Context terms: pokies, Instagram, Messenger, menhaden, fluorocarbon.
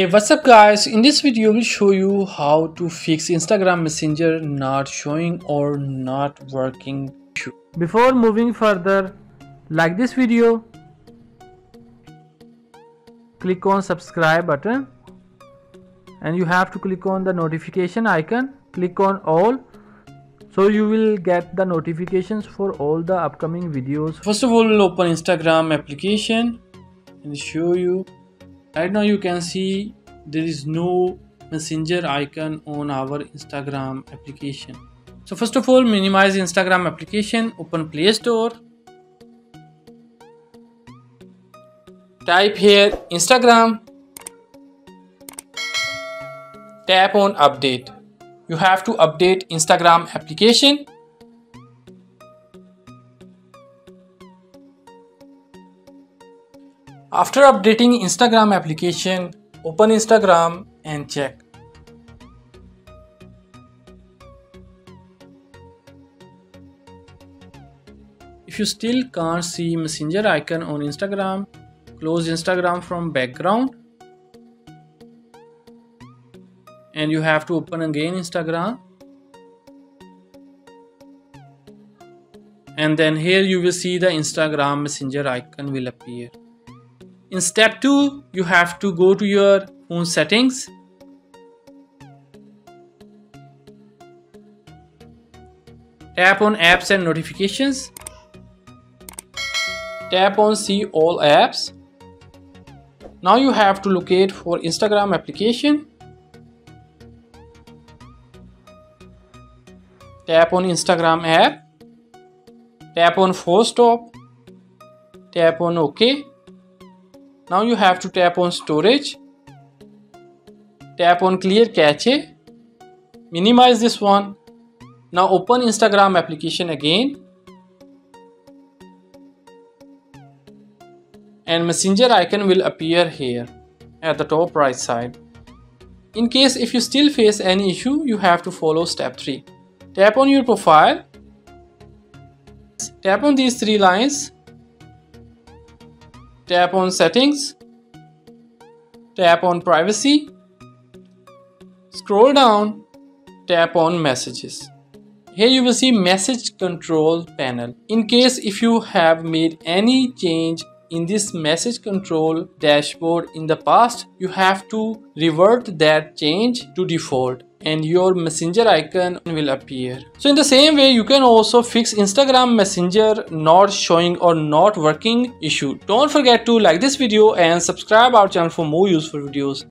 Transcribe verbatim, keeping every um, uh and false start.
Hey, what's up guys? In this video we'll show you how to fix Instagram Messenger not showing or not working. Before moving further, like this video, click on subscribe button and you have to click on the notification icon, click on all, so you will get the notifications for all the upcoming videos. First of all, we'll open Instagram application and show you. Right now you can see there is no Messenger icon on our Instagram application. So first of all, minimize Instagram application, open Play Store, type here Instagram, tap on update. You have to update Instagram application. After updating Instagram application, open Instagram and check. If you still can't see Messenger icon on Instagram, close Instagram from background and you have to open again Instagram, and then here you will see the Instagram Messenger icon will appear. In step two, you have to go to your phone settings . Tap on apps and notifications . Tap on see all apps . Now you have to locate for Instagram application . Tap on Instagram app . Tap on force stop . Tap on OK . Now you have to tap on storage, tap on clear cache, minimize this one. Now open Instagram application again and Messenger icon will appear here at the top right side. In case if you still face any issue, you have to follow step three. Tap on your profile, tap on these three lines, tap on settings, tap on privacy, scroll down, tap on messages. Here you will see message control panel. In case if you have made any change in this message control dashboard in the past, you have to revert that change to default and your Messenger icon will appear. So in the same way, you can also fix Instagram Messenger not showing or not working issue. Don't forget to like this video and subscribe our channel for more useful videos.